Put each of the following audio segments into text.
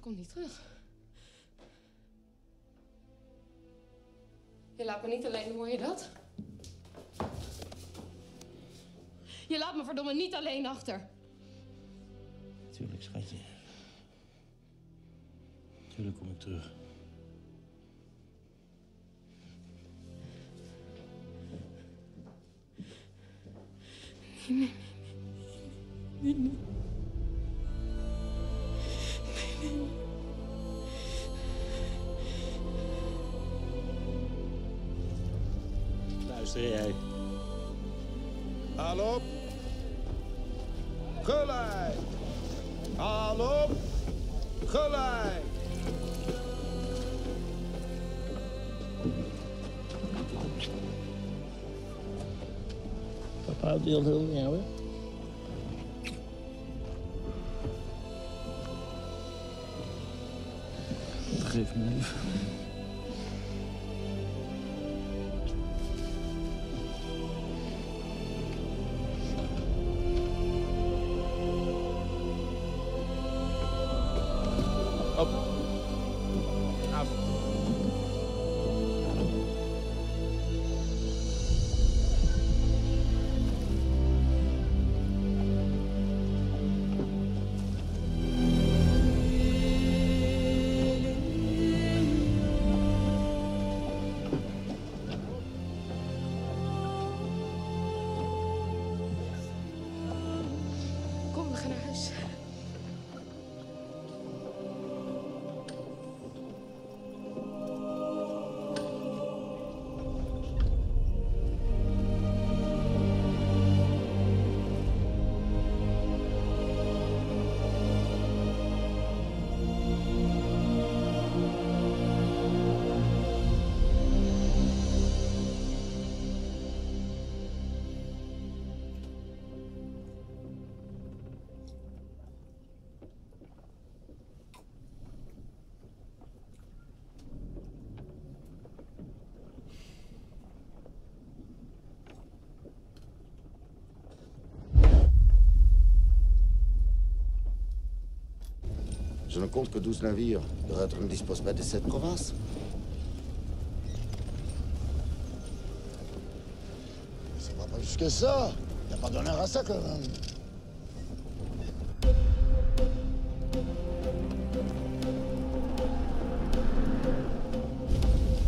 komt niet terug. Je laat me niet alleen, hoor je dat? Je laat me verdomme niet alleen achter. Tuurlijk, schatje. Tuurlijk kom ik terug. Nee. Luister jij. Hallo? Gelijk! Hallo? Gelijk! Papa houdt heel veel van jou, hè? Geef me lief. Op. Af. Kom, we gaan naar huis. Je ne compte que 12 navires. Le Rotterdam ne dispose pas de 7 provinces. Ça va pas jusqu'à ça. T'as pas d'honneur à ça, quand même.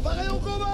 Paré au combat!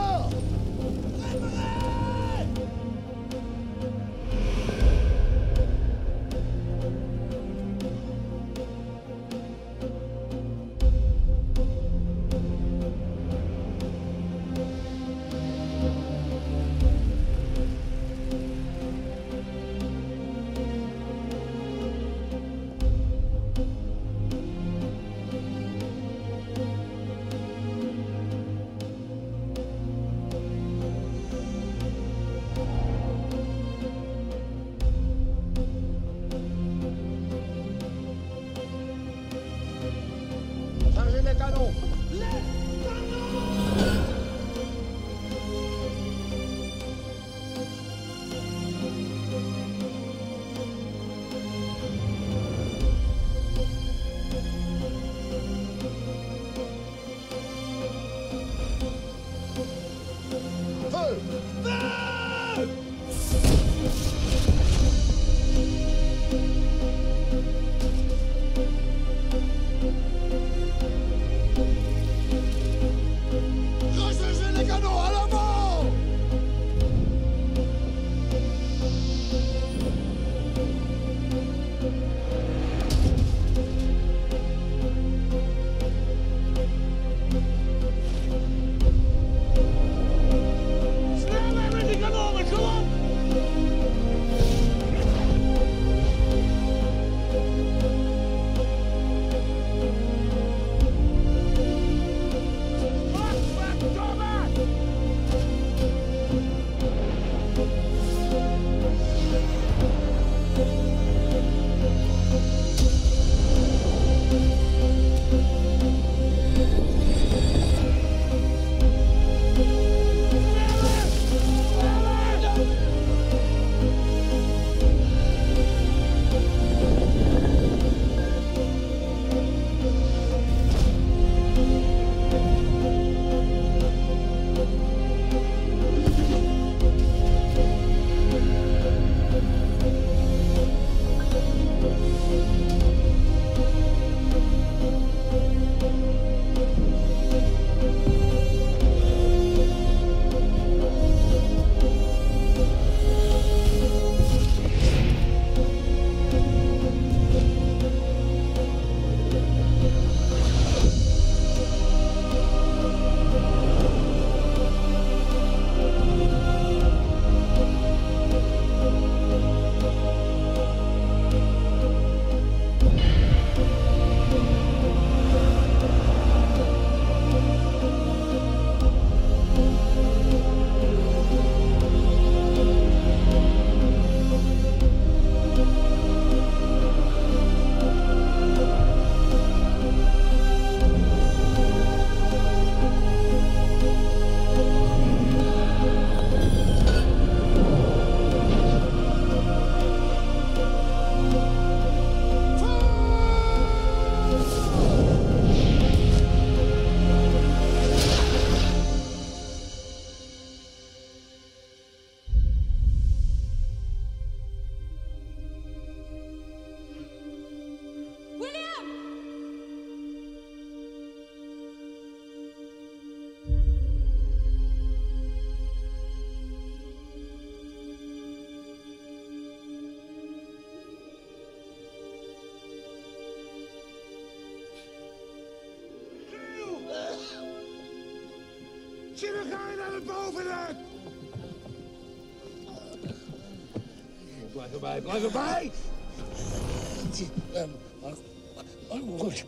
boven het! Blijf erbij, blijf erbij! Goed.